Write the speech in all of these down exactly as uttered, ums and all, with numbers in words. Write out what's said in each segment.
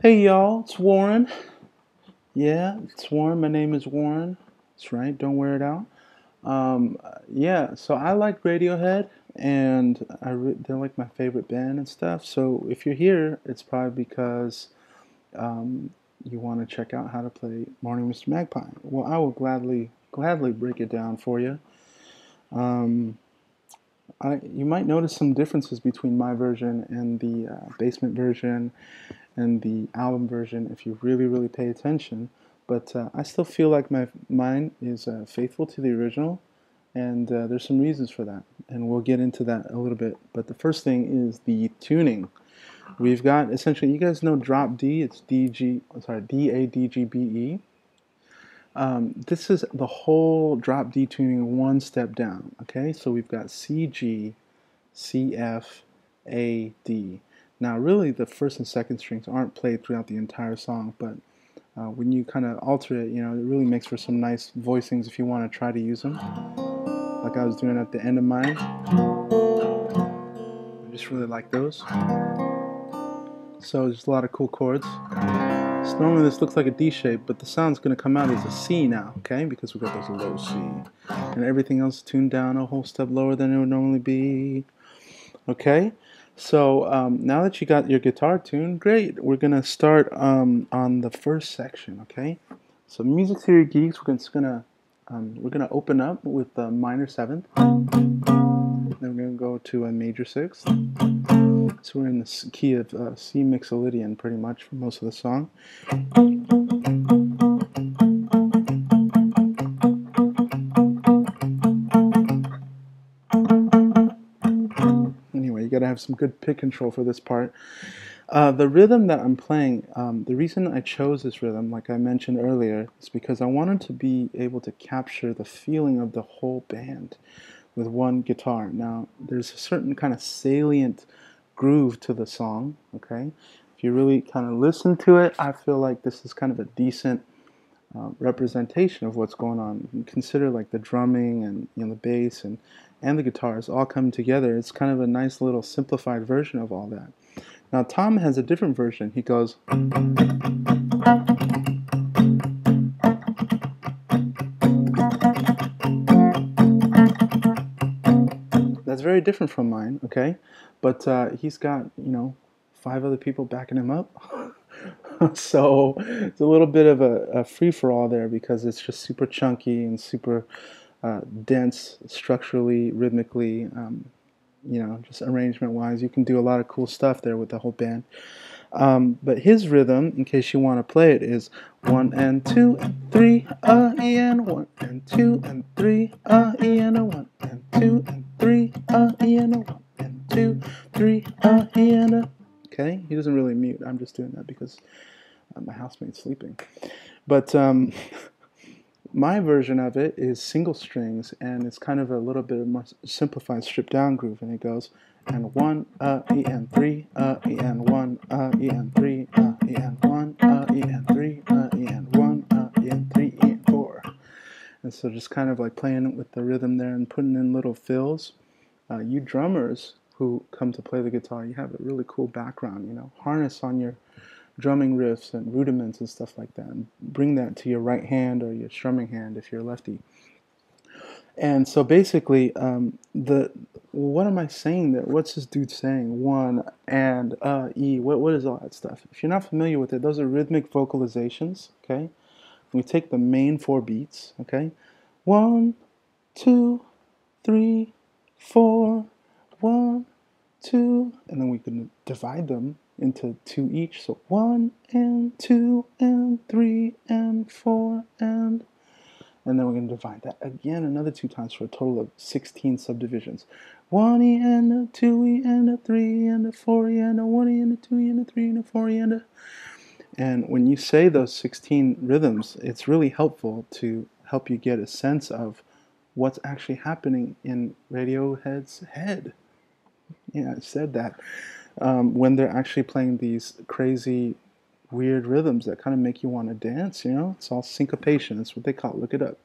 Hey y'all, it's Warren. Yeah, it's Warren. My name is Warren. That's right, don't wear it out. Um, yeah, so I like Radiohead, and I re they're like my favorite band and stuff. So if you're here, it's probably because um, you want to check out how to play Morning Mister Magpie. Well, I will gladly, gladly break it down for you. Um, I, you might notice some differences between my version and the uh, basement version and the album version if you really really pay attention, but uh, I still feel like my mine is uh, faithful to the original, and uh, there's some reasons for that, and we'll get into that a little bit. But the first thing is the tuning. We've got essentially, you guys know drop D, it's D G, sorry D A D G B E. Um, this is the whole drop D tuning one step down. Okay, so we've got C G, C F, A D. Now, really, the first and second strings aren't played throughout the entire song, but uh, when you kind of alter it, you know, it really makes for some nice voicings if you want to try to use them, like I was doing at the end of mine. I just really like those. So, just a lot of cool chords. So normally, this looks like a D shape, but the sound's going to come out as a C now, okay? Because we've got those low C, and everything else tuned down a whole step lower than it would normally be, okay? So um, now that you got your guitar tuned, great. We're gonna start um, on the first section, okay? So music theory geeks, we're just gonna um, we're gonna open up with a minor seventh. Then we're gonna go to a major sixth. So we're in the key of uh, C Mixolydian pretty much for most of the song. Have some good pick control for this part. Uh, the rhythm that I'm playing, um, the reason I chose this rhythm, like I mentioned earlier, is because I wanted to be able to capture the feeling of the whole band with one guitar. Now, there's a certain kind of salient groove to the song, okay? If you really kind of listen to it, I feel like this is kind of a decent uh, representation of what's going on. You consider like the drumming and, you know, the bass and and the guitars all come together. It's kind of a nice little simplified version of all that. Now Tom has a different version. He goes, that's very different from mine, okay? But uh, he's got, you know, five other people backing him up. So it's a little bit of a, a free-for-all there, because it's just super chunky and super Uh, dense structurally, rhythmically, um, you know, just arrangement wise. You can do a lot of cool stuff there with the whole band. Um, but his rhythm, in case you want to play it, is one and two and three, uh, and one and two and three, uh, and one and two and three, uh, and one and two, three, uh, and a. Okay, he doesn't really mute. I'm just doing that because uh, my housemate's sleeping. But, um, my version of it is single strings, and it's kind of a little bit more simplified, stripped down groove, and it goes and one uh e and three uh e and one uh e and three uh e and one uh e and three uh e and one uh e and three e and four. And so just kind of like playing with the rhythm there and putting in little fills. Uh, you drummers who come to play the guitar, you have a really cool background, you know, harness on your drumming riffs and rudiments and stuff like that, and bring that to your right hand or your strumming hand if you're lefty. And so basically, um, the what am I saying there? What's this dude saying? One and uh, E. What what is all that stuff? If you're not familiar with it, those are rhythmic vocalizations. Okay, we take the main four beats. Okay, one, two, three, four, one, two, and then we can divide them into two each, so one and two and three and four and and then we're going to divide that again another two times for a total of sixteen subdivisions. One e and a two e and a three and a four e and a one e and a two e and a three and a four e and a. And when you say those sixteen rhythms, it's really helpful to help you get a sense of what's actually happening in Radiohead's head. Yeah, I said that. Um, when they're actually playing these crazy, weird rhythms that kind of make you want to dance, you know? It's all syncopation. That's what they call it. Look it up.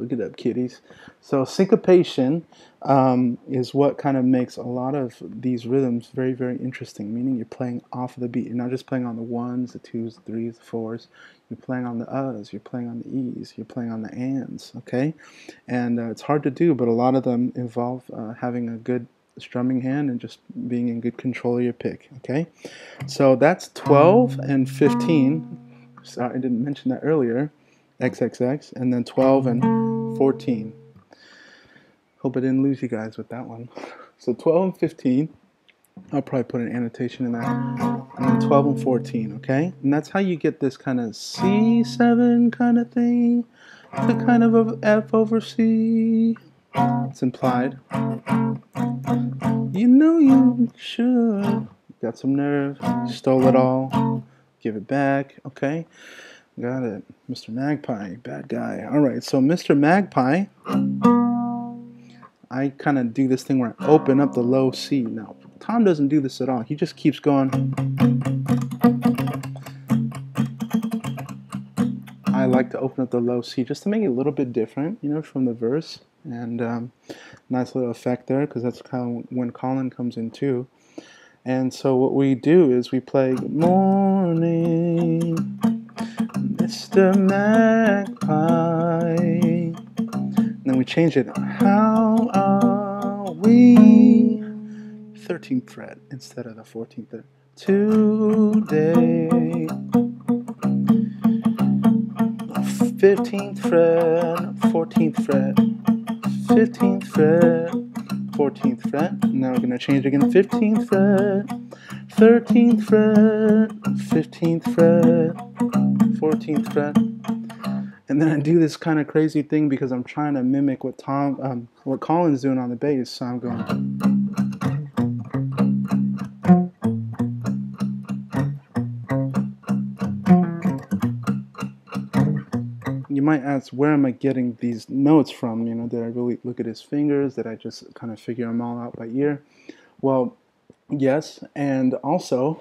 Look it up, kiddies. So syncopation um, is what kind of makes a lot of these rhythms very, very interesting, meaning you're playing off the beat. You're not just playing on the ones, the twos, the threes, the fours. You're playing on the uhs, you're playing on the es, you're playing on the ands, okay? And uh, it's hard to do, but a lot of them involve uh, having a good strumming hand and just being in good control of your pick, okay? So that's twelve and fifteen. Sorry, I didn't mention that earlier. triple X, and then twelve and fourteen. Hope I didn't lose you guys with that one. So twelve and fifteen, I'll probably put an annotation in that, and then twelve and fourteen, okay? And that's how you get this kind of C seven kind of thing, the kind of a F over C. It's implied. You know you should. Got some nerve, stole it all, give it back, okay? Got it. Mister Magpie, bad guy. Alright, so Mister Magpie, I kind of do this thing where I open up the low C. Now, Tom doesn't do this at all. He just keeps going. I like to open up the low C just to make it a little bit different, you know, from the verse. And um, nice little effect there, because that's kind of when Colin comes in too. And so what we do is we play "Good morning, Mister Magpie," and then we change it. How are we? thirteenth fret instead of the fourteenth fret. Today, fifteenth fret, fourteenth fret, fifteenth fret, fourteenth fret. And now we're gonna change again. fifteenth fret, thirteenth fret, fifteenth fret, fourteenth fret. And then I do this kind of crazy thing because I'm trying to mimic what Tom, um, what Colin's doing on the bass. So I'm going, you might ask, where am I getting these notes from? You know, did I really look at his fingers? Did I just kind of figure them all out by ear? Well, yes, and also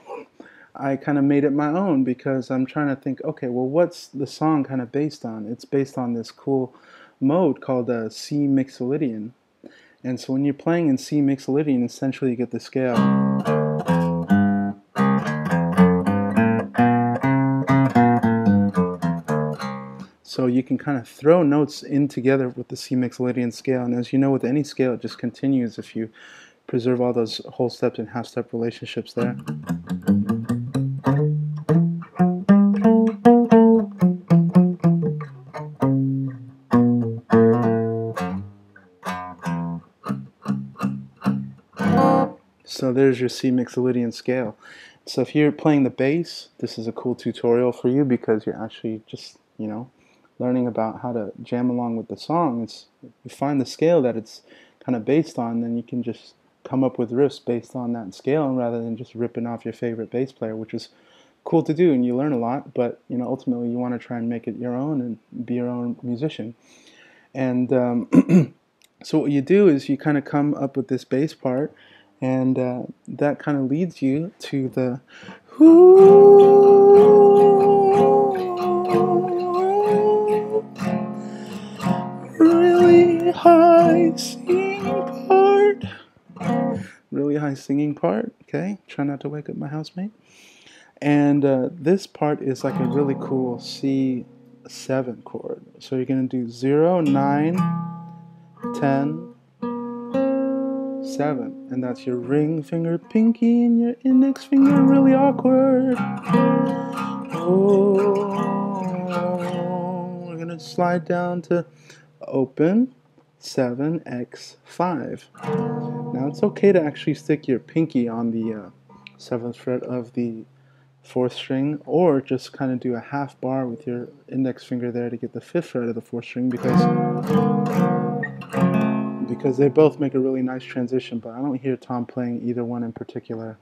I kind of made it my own because I'm trying to think, okay, well, what's the song kind of based on? It's based on this cool mode called uh, C Mixolydian. And so when you're playing in C Mixolydian, essentially you get the scale. So you can kind of throw notes in together with the C Mixolydian scale. And as you know, with any scale, it just continues if you preserve all those whole steps and half step relationships there. So there's your C Mixolydian scale. So if you're playing the bass, this is a cool tutorial for you because you're actually just, you know, learning about how to jam along with the song. It's, you find the scale that it's kind of based on, then you can just come up with riffs based on that scale rather than just ripping off your favorite bass player, which is cool to do and you learn a lot, but, you know, ultimately you want to try and make it your own and be your own musician. And um, so what you do is you kind of come up with this bass part. And uh, that kind of leads you to the ooh, really high singing part. Really high singing part, okay? Try not to wake up my housemate. And uh, this part is like a really cool C seven chord. So you're going to do zero, nine, ten, seven, and that's your ring finger, pinky, and your index finger. Really awkward. Oh, we're gonna slide down to open seven, X, five. Now it's okay to actually stick your pinky on the uh, seventh fret of the fourth string, or just kind of do a half bar with your index finger there to get the fifth fret of the fourth string, because because they both make a really nice transition, but I don't hear Tom playing either one in particular.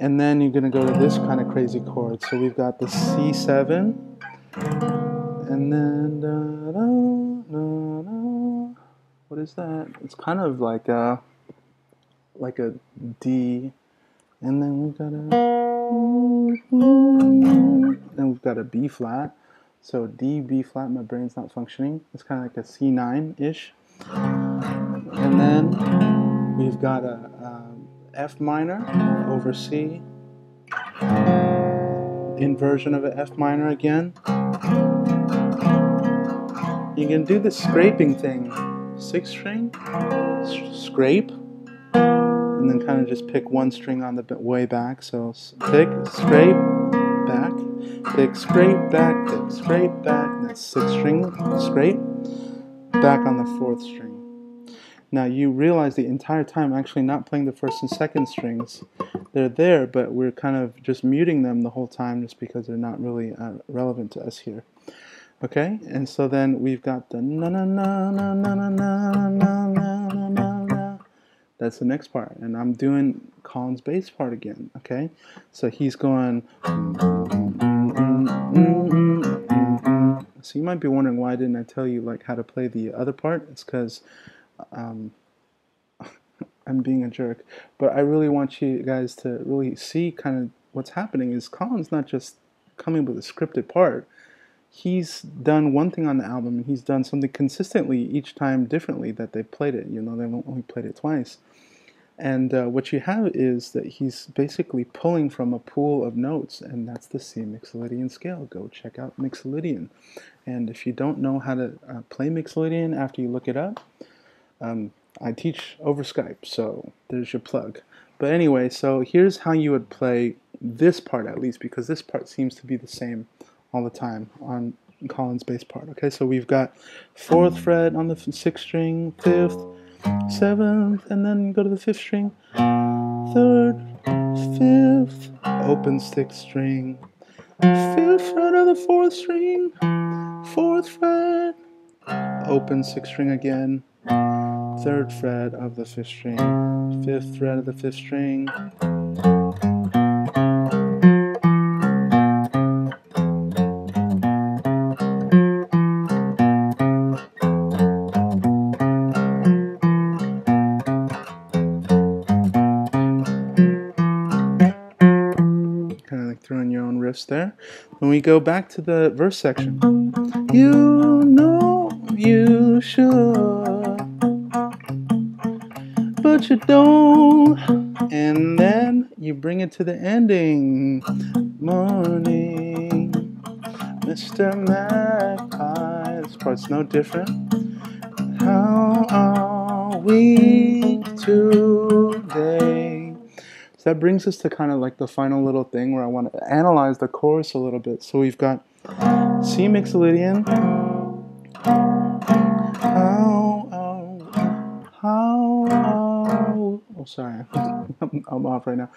And then you're going to go to this kind of crazy chord. So we've got the C seven, and then da, da, da, da. What is that? It's kind of like a like a D, and then we've got a and we've got a B flat. So D, B flat, my brain's not functioning. It's kind of like a C nine-ish. And then we've got a, a F minor over C, inversion of an F minor again. You can do the scraping thing. Sixth string, scrape, and then kind of just pick one string on the way back. So pick, scrape, back, pick, scrape, back, pick, scrape, back, and that's sixth string, scrape, back on the fourth string. Now you realize the entire time I'm actually not playing the first and second strings. They're there, but we're kind of just muting them the whole time just because they're not really uh, relevant to us here. Okay, and so then we've got the na na na na na na na na na na na. That's the next part, and I'm doing Colin's bass part again. Okay, so he's going. So you might be wondering why didn't I tell you like how to play the other part? It's because um, I'm being a jerk, but I really want you guys to really see kind of what's happening. Is Colin's not just coming with a scripted part. He's done one thing on the album, and he's done something consistently each time differently that they've played it. You know, they've only played it twice. And uh, what you have is that he's basically pulling from a pool of notes, and that's the C Mixolydian scale. Go check out Mixolydian. And if you don't know how to uh, play Mixolydian after you look it up, um, I teach over Skype, so there's your plug. But anyway, so here's how you would play this part at least, because this part seems to be the same all the time on Colin's bass part. Okay, so we've got fourth fret on the sixth string, fifth, seventh, and then go to the fifth string, third, fifth, open sixth string, fifth fret on the fourth string, fourth fret, open sixth string again, third fret of the fifth string, fifth fret of the fifth string. There. When we go back to the verse section, you know you should, but you don't, and then you bring it to the ending. Morning, Mister Magpie. This part's no different. How are we today? That brings us to kind of like the final little thing where I want to analyze the chorus a little bit. So we've got C Mixolydian. How, how, how, oh, sorry, I'm, I'm off right now.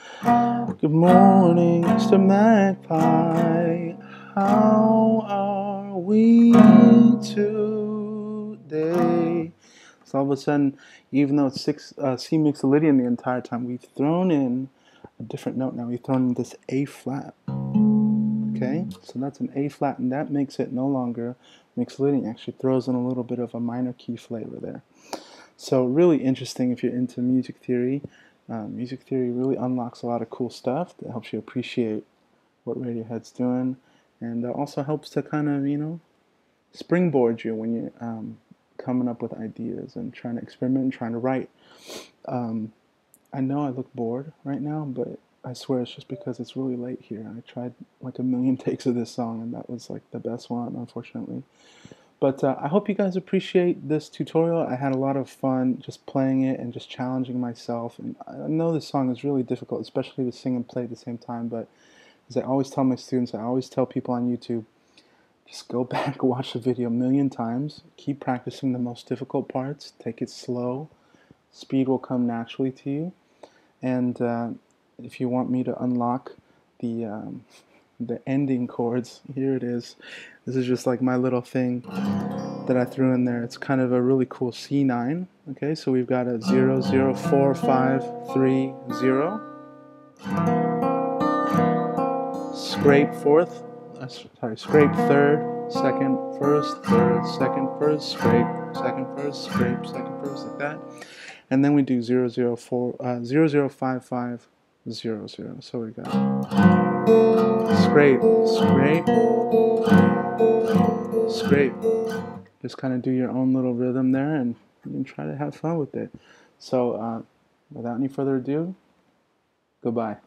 Good morning, Mister Magpie. How are we today? So all of a sudden, even though it's six, uh, C Mixolydian the entire time, we've thrown in a different note now. We've thrown in this A flat. Okay, so that's an A flat, and that makes it no longer Mixolydian. Actually throws in a little bit of a minor key flavor there. So really interesting if you're into music theory. Um, music theory really unlocks a lot of cool stuff that helps you appreciate what Radiohead's doing, and uh, also helps to kind of, you know, springboard you when you um, coming up with ideas and trying to experiment and trying to write. Um, I know I look bored right now, but I swear it's just because it's really late here. I tried like a million takes of this song, and that was like the best one, unfortunately. But uh, I hope you guys appreciate this tutorial. I had a lot of fun just playing it and just challenging myself. And I know this song is really difficult, especially to sing and play at the same time, but as I always tell my students, I always tell people on YouTube, just go back, watch the video a million times, keep practicing the most difficult parts, take it slow, speed will come naturally to you. And uh, if you want me to unlock the, um, the ending chords, here it is. This is just like my little thing that I threw in there. It's kind of a really cool C nine. Okay, so we've got a zero, zero, four, five, three, zero. Scrape fourth. Uh, sorry, scrape third, second, first, third, second, first, scrape, second, first, scrape, second, first, like that. And then we do zero, zero, four, uh, zero, zero, five, five, zero, zero. So we got scrape, scrape, scrape. Just kind of do your own little rhythm there and you can try to have fun with it. So uh, without any further ado, goodbye.